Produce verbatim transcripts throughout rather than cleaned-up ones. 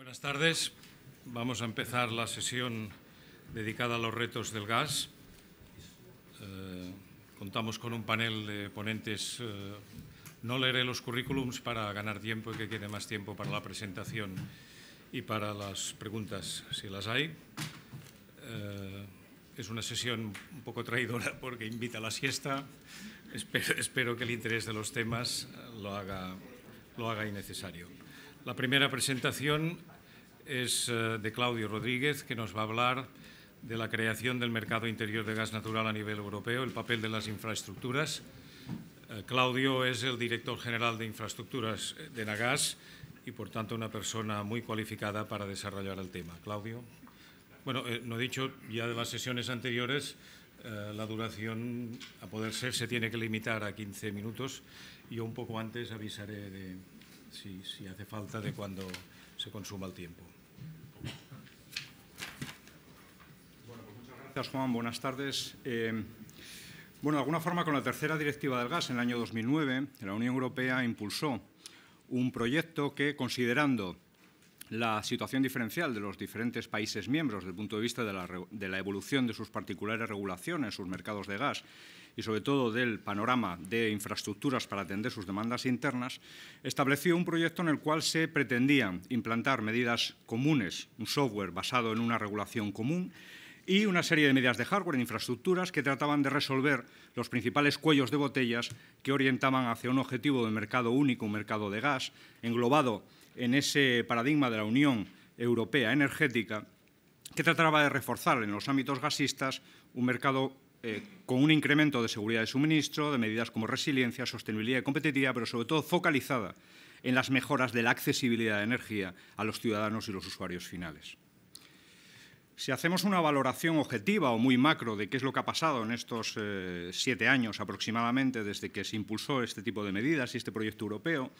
Buenas tardes. Vamos a empezar la sesión dedicada a los retos del gas. Eh, contamos con un panel de ponentes. Eh, no leeré los currículums para ganar tiempo y que quede más tiempo para la presentación y para las preguntas, si las hay. Eh, es una sesión un poco traidora porque invita a la siesta. Espero, espero que el interés de los temas lo haga, lo haga innecesario. La primera presentación es de Claudio Rodríguez, que nos va a hablar de la creación del mercado interior de gas natural a nivel europeo, el papel de las infraestructuras. Claudio es el director general de infraestructuras de Enagás y, por tanto, una persona muy cualificada para desarrollar el tema. Claudio. Bueno, eh, no he dicho ya de las sesiones anteriores, eh, la duración, a poder ser, se tiene que limitar a quince minutos. Yo un poco antes avisaré de, si, si hace falta, de cuando se consuma el tiempo. Bueno, pues muchas gracias, Juan. Buenas tardes. Eh, bueno, de alguna forma, con la tercera directiva del gas, en el año dos mil nueve, la Unión Europea impulsó un proyecto que, considerando la situación diferencial de los diferentes países miembros desde el punto de vista de la, de la evolución de sus particulares regulaciones, sus mercados de gas y, sobre todo, del panorama de infraestructuras para atender sus demandas internas, estableció un proyecto en el cual se pretendían implantar medidas comunes, un software basado en una regulación común y una serie de medidas de hardware en infraestructuras que trataban de resolver los principales cuellos de botellas que orientaban hacia un objetivo de mercado único, un mercado de gas, englobado en ese paradigma de la Unión Europea energética, que trataba de reforzar en los ámbitos gasistas un mercado eh, con un incremento de seguridad de suministro, de medidas como resiliencia, sostenibilidad y competitividad, pero sobre todo focalizada en las mejoras de la accesibilidad de energía a los ciudadanos y los usuarios finales. Si hacemos una valoración objetiva o muy macro de qué es lo que ha pasado en estos eh, siete años aproximadamente desde que se impulsó este tipo de medidas y este proyecto europeo,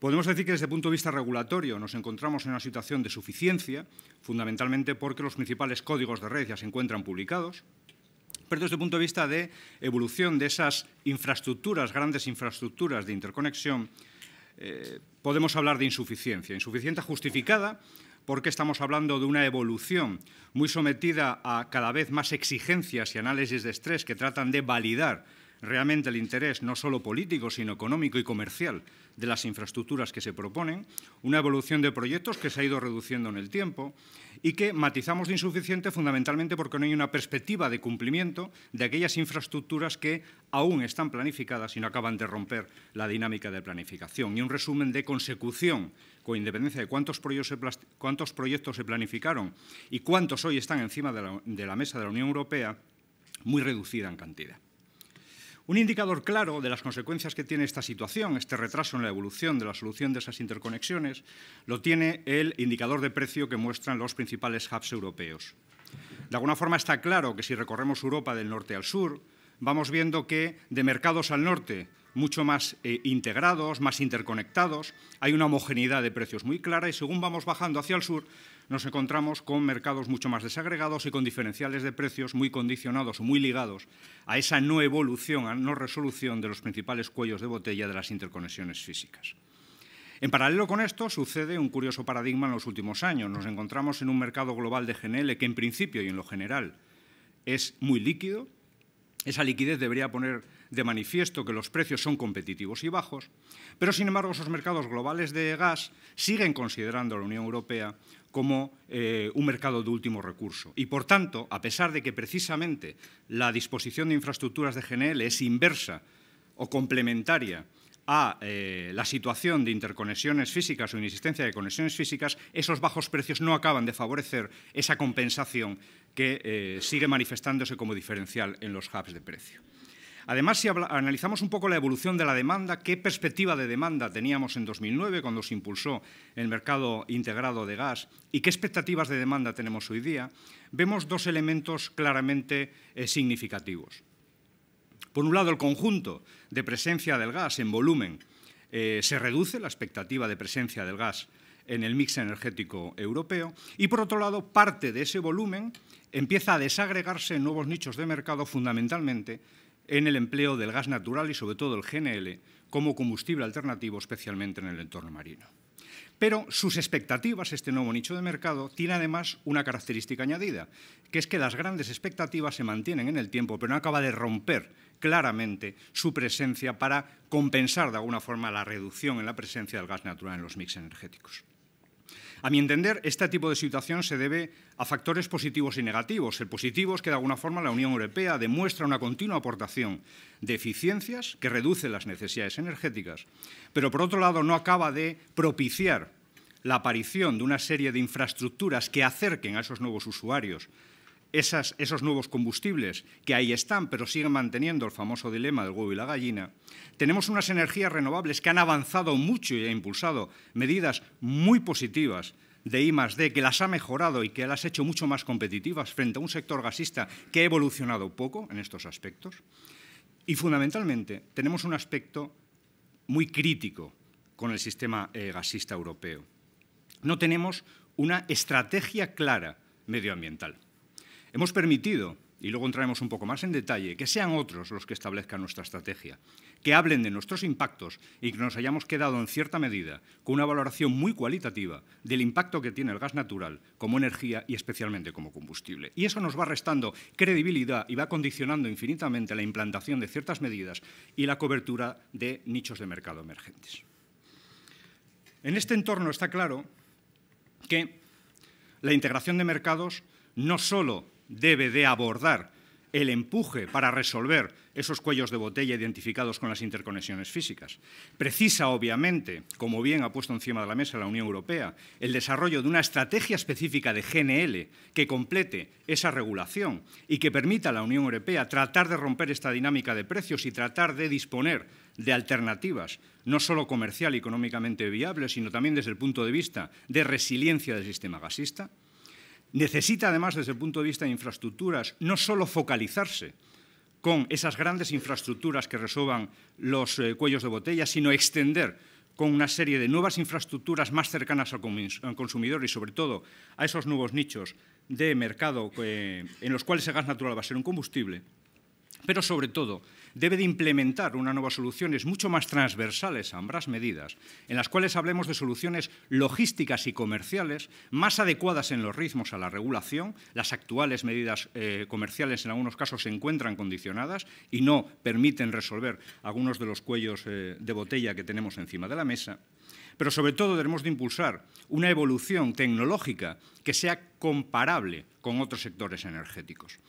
podemos decir que desde el punto de vista regulatorio nos encontramos en una situación de suficiencia, fundamentalmente porque los principales códigos de red ya se encuentran publicados, pero desde el punto de vista de evolución de esas infraestructuras, grandes infraestructuras de interconexión, eh, podemos hablar de insuficiencia. Insuficiencia justificada porque estamos hablando de una evolución muy sometida a cada vez más exigencias y análisis de estrés que tratan de validar realmente el interés no solo político, sino económico y comercial de las infraestructuras que se proponen, una evolución de proyectos que se ha ido reduciendo en el tiempo y que matizamos de insuficiente fundamentalmente porque no hay una perspectiva de cumplimiento de aquellas infraestructuras que aún están planificadas y no acaban de romper la dinámica de planificación. Y un resumen de consecución, con independencia de cuántos proyectos se, cuántos proyectos se planificaron y cuántos hoy están encima de la, de la mesa de la Unión Europea, muy reducida en cantidad. Un indicador claro de las consecuencias que tiene esta situación, este retraso en la evolución de la solución de esas interconexiones, lo tiene el indicador de precio que muestran los principales hubs europeos. De alguna forma está claro que si recorremos Europa del norte al sur, vamos viendo que de mercados al norte, mucho más eh, integrados, más interconectados, hay una homogeneidad de precios muy clara y según vamos bajando hacia el sur, nos encontramos con mercados mucho más desagregados y con diferenciales de precios muy condicionados o muy ligados a esa no evolución, a no resolución de los principales cuellos de botella de las interconexiones físicas. En paralelo con esto, sucede un curioso paradigma en los últimos años. Nos encontramos en un mercado global de G N L que, en principio y en lo general, es muy líquido. Esa liquidez debería poner de manifiesto que los precios son competitivos y bajos, pero, sin embargo, esos mercados globales de gas siguen considerando a la Unión Europea como eh, un mercado de último recurso. Y, por tanto, a pesar de que precisamente la disposición de infraestructuras de G N L es inversa o complementaria a eh, la situación de interconexiones físicas o inexistencia de conexiones físicas, esos bajos precios no acaban de favorecer esa compensación que eh, sigue manifestándose como diferencial en los hubs de precio. Además, si analizamos un poco la evolución de la demanda, qué perspectiva de demanda teníamos en dos mil nueve cuando se impulsó el mercado integrado de gas y qué expectativas de demanda tenemos hoy día, vemos dos elementos claramente eh, significativos. Por un lado, el conjunto de presencia del gas en volumen eh, se reduce, la expectativa de presencia del gas en el mix energético europeo, y por otro lado, parte de ese volumen empieza a desagregarse en nuevos nichos de mercado, fundamentalmente en el empleo del gas natural y, sobre todo, el G N L como combustible alternativo, especialmente en el entorno marino. Pero sus expectativas, este nuevo nicho de mercado, tiene además una característica añadida, que es que las grandes expectativas se mantienen en el tiempo, pero no acaba de romper claramente su presencia para compensar de alguna forma la reducción en la presencia del gas natural en los mix energéticos. A mi entender, este tipo de situación se debe a factores positivos y negativos. El positivo es que, de alguna forma, la Unión Europea demuestra una continua aportación de eficiencias que reduce las necesidades energéticas, pero, por otro lado, no acaba de propiciar la aparición de una serie de infraestructuras que acerquen a esos nuevos usuarios Esas, esos nuevos combustibles que ahí están, pero siguen manteniendo el famoso dilema del huevo y la gallina. Tenemos unas energías renovables que han avanzado mucho y han impulsado medidas muy positivas de I más D, que las ha mejorado y que las ha hecho mucho más competitivas frente a un sector gasista que ha evolucionado poco en estos aspectos. Y, fundamentalmente, tenemos un aspecto muy crítico con el sistema eh, gasista europeo. No tenemos una estrategia clara medioambiental. Hemos permitido, y luego entraremos un poco más en detalle, que sean otros los que establezcan nuestra estrategia, que hablen de nuestros impactos y que nos hayamos quedado en cierta medida con una valoración muy cualitativa del impacto que tiene el gas natural como energía y especialmente como combustible. Y eso nos va restando credibilidad y va condicionando infinitamente la implantación de ciertas medidas y la cobertura de nichos de mercado emergentes. En este entorno está claro que la integración de mercados no solo debe de abordar el empuje para resolver esos cuellos de botella identificados con las interconexiones físicas. Precisa, obviamente, como bien ha puesto encima de la mesa la Unión Europea, el desarrollo de una estrategia específica de G N L que complete esa regulación y que permita a la Unión Europea tratar de romper esta dinámica de precios y tratar de disponer de alternativas, no solo comercial y económicamente viables, sino también desde el punto de vista de resiliencia del sistema gasista. Necesita, además, desde el punto de vista de infraestructuras, no solo focalizarse con esas grandes infraestructuras que resuelvan los eh, cuellos de botella, sino extender con una serie de nuevas infraestructuras más cercanas al, al consumidor y, sobre todo, a esos nuevos nichos de mercado eh, en los cuales el gas natural va a ser un combustible. Pero, sobre todo, debe de implementar unas nuevas soluciones mucho más transversales a ambas medidas, en las cuales hablemos de soluciones logísticas y comerciales más adecuadas en los ritmos a la regulación. Las actuales medidas eh, comerciales en algunos casos se encuentran condicionadas y no permiten resolver algunos de los cuellos eh, de botella que tenemos encima de la mesa. Pero, sobre todo, debemos de impulsar una evolución tecnológica que sea comparable con otros sectores energéticos.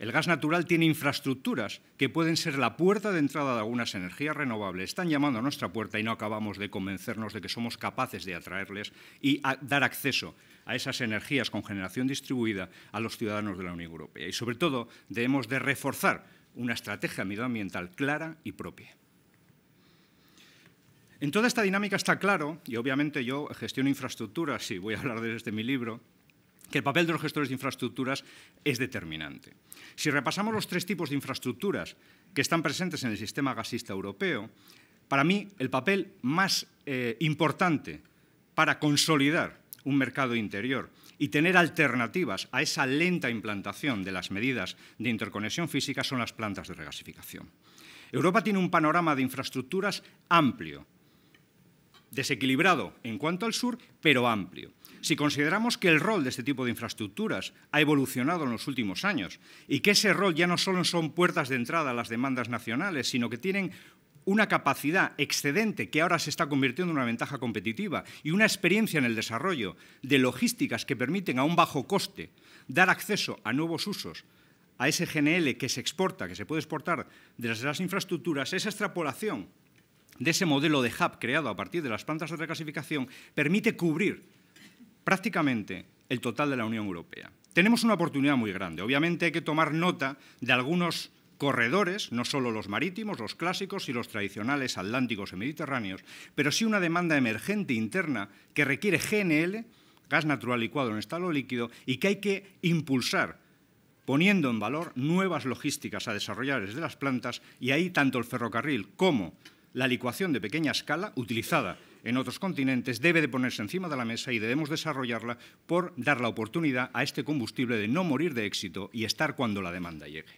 El gas natural tiene infraestructuras que pueden ser la puerta de entrada de algunas energías renovables. Están llamando a nuestra puerta y no acabamos de convencernos de que somos capaces de atraerles y dar acceso a esas energías con generación distribuida a los ciudadanos de la Unión Europea. Y, sobre todo, debemos de reforzar una estrategia medioambiental clara y propia. En toda esta dinámica está claro, y obviamente yo gestiono infraestructuras, sí, voy a hablar de esto en mi libro, que el papel de los gestores de infraestructuras es determinante. Si repasamos los tres tipos de infraestructuras que están presentes en el sistema gasista europeo, para mí el papel más eh, importante para consolidar un mercado interior y tener alternativas a esa lenta implantación de las medidas de interconexión física son las plantas de regasificación. Europa tiene un panorama de infraestructuras amplio, desequilibrado en cuanto al sur, pero amplio. Si consideramos que el rol de este tipo de infraestructuras ha evolucionado en los últimos años y que ese rol ya no solo son puertas de entrada a las demandas nacionales, sino que tienen una capacidad excedente que ahora se está convirtiendo en una ventaja competitiva y una experiencia en el desarrollo de logísticas que permiten a un bajo coste dar acceso a nuevos usos, a ese G N L que se exporta, que se puede exportar desde las infraestructuras, esa extrapolación de ese modelo de hub creado a partir de las plantas de regasificación permite cubrir prácticamente el total de la Unión Europea. Tenemos una oportunidad muy grande. Obviamente hay que tomar nota de algunos corredores, no solo los marítimos, los clásicos y los tradicionales atlánticos y mediterráneos, pero sí una demanda emergente interna que requiere G N L, gas natural licuado en estado líquido, y que hay que impulsar poniendo en valor nuevas logísticas a desarrollar desde las plantas, y ahí tanto el ferrocarril como la licuación de pequeña escala utilizada en otros continentes debe de ponerse encima de la mesa y debemos desarrollarla por dar la oportunidad a este combustible de no morir de éxito y estar cuando la demanda llegue.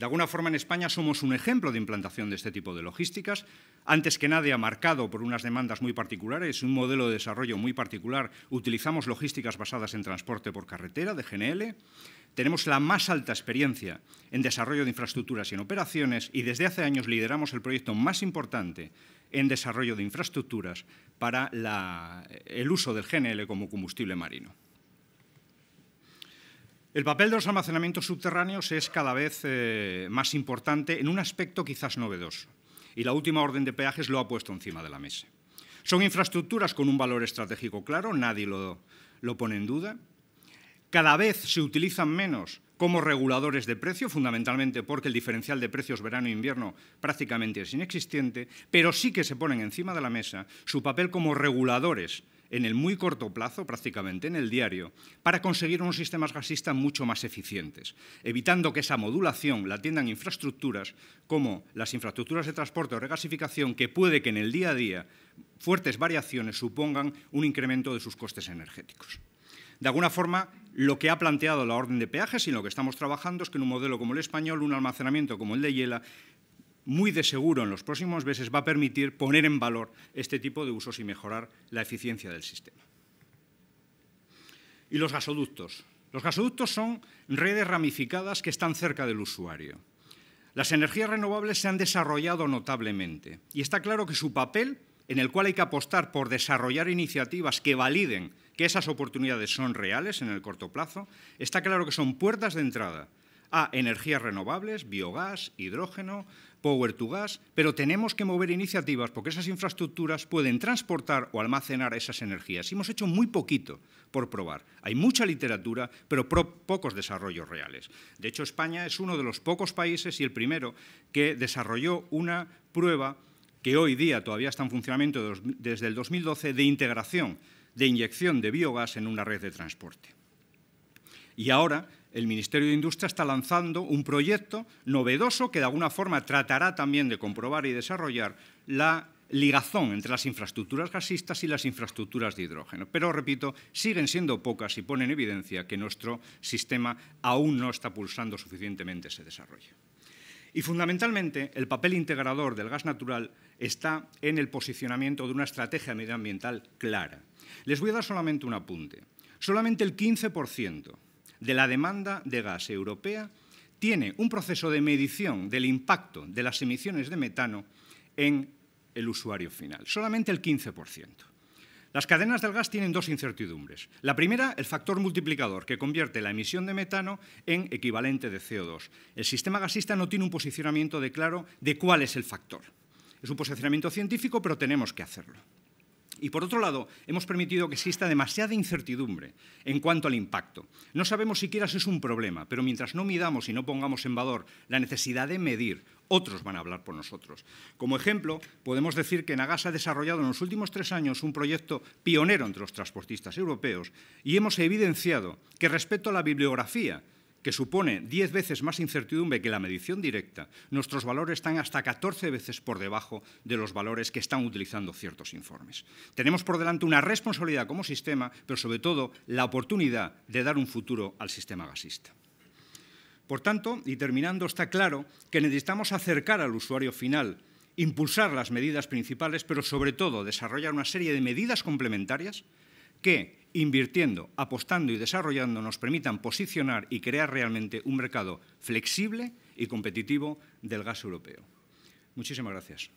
De alguna forma, en España somos un ejemplo de implantación de este tipo de logísticas, antes que nadie marcado por unas demandas muy particulares, un modelo de desarrollo muy particular. Utilizamos logísticas basadas en transporte por carretera, de G N L. Tenemos la más alta experiencia en desarrollo de infraestructuras y en operaciones, y desde hace años lideramos el proyecto más importante en desarrollo de infraestructuras para la, el uso del G N L como combustible marino. El papel de los almacenamientos subterráneos es cada vez eh, más importante en un aspecto quizás novedoso, y la última orden de peajes lo ha puesto encima de la mesa. Son infraestructuras con un valor estratégico claro, nadie lo, lo pone en duda. Cada vez se utilizan menos como reguladores de precio, fundamentalmente porque el diferencial de precios verano-invierno prácticamente es inexistente, pero sí que se ponen encima de la mesa su papel como reguladores en el muy corto plazo, prácticamente en el diario, para conseguir unos sistemas gasistas mucho más eficientes, evitando que esa modulación la atiendan infraestructuras como las infraestructuras de transporte o regasificación, que puede que en el día a día fuertes variaciones supongan un incremento de sus costes energéticos. De alguna forma, lo que ha planteado la orden de peajes y en lo que estamos trabajando es que en un modelo como el español, un almacenamiento como el de Yela, muy de seguro en los próximos meses va a permitir poner en valor este tipo de usos y mejorar la eficiencia del sistema. Y los gasoductos. Los gasoductos son redes ramificadas que están cerca del usuario. Las energías renovables se han desarrollado notablemente y está claro que su papel, en el cual hay que apostar por desarrollar iniciativas que validen que esas oportunidades son reales en el corto plazo, está claro que son puertas de entrada a energías renovables, biogás, hidrógeno, power to gas, pero tenemos que mover iniciativas porque esas infraestructuras pueden transportar o almacenar esas energías. Y hemos hecho muy poquito por probar. Hay mucha literatura, pero pro pocos desarrollos reales. De hecho, España es uno de los pocos países y el primero que desarrolló una prueba que hoy día todavía está en funcionamiento desde el dos mil doce de integración, de inyección de biogás en una red de transporte. Y ahora el Ministerio de Industria está lanzando un proyecto novedoso que de alguna forma tratará también de comprobar y desarrollar la ligazón entre las infraestructuras gasistas y las infraestructuras de hidrógeno. Pero, repito, siguen siendo pocas y ponen en evidencia que nuestro sistema aún no está pulsando suficientemente ese desarrollo. Y, fundamentalmente, el papel integrador del gas natural está en el posicionamiento de una estrategia medioambiental clara. Les voy a dar solamente un apunte. Solamente el quince por ciento de la demanda de gas europea tiene un proceso de medición del impacto de las emisiones de metano en el usuario final. Solamente el quince por ciento. Las cadenas del gas tienen dos incertidumbres. La primera, el factor multiplicador, que convierte la emisión de metano en equivalente de C O dos. El sistema gasista no tiene un posicionamiento de claro de cuál es el factor. Es un posicionamiento científico, pero tenemos que hacerlo. Y, por otro lado, hemos permitido que exista demasiada incertidumbre en cuanto al impacto. No sabemos siquiera si es un problema, pero mientras no midamos y no pongamos en valor la necesidad de medir, otros van a hablar por nosotros. Como ejemplo, podemos decir que Enagás ha desarrollado en los últimos tres años un proyecto pionero entre los transportistas europeos y hemos evidenciado que, respecto a la bibliografía, que supone diez veces más incertidumbre que la medición directa, nuestros valores están hasta catorce veces por debajo de los valores que están utilizando ciertos informes. Tenemos por delante una responsabilidad como sistema, pero sobre todo la oportunidad de dar un futuro al sistema gasista. Por tanto, y terminando, está claro que necesitamos acercar al usuario final, impulsar las medidas principales, pero sobre todo desarrollar una serie de medidas complementarias que, invirtiendo, apostando y desarrollando, nos permitan posicionar y crear realmente un mercado flexible y competitivo del gas europeo. Muchísimas gracias.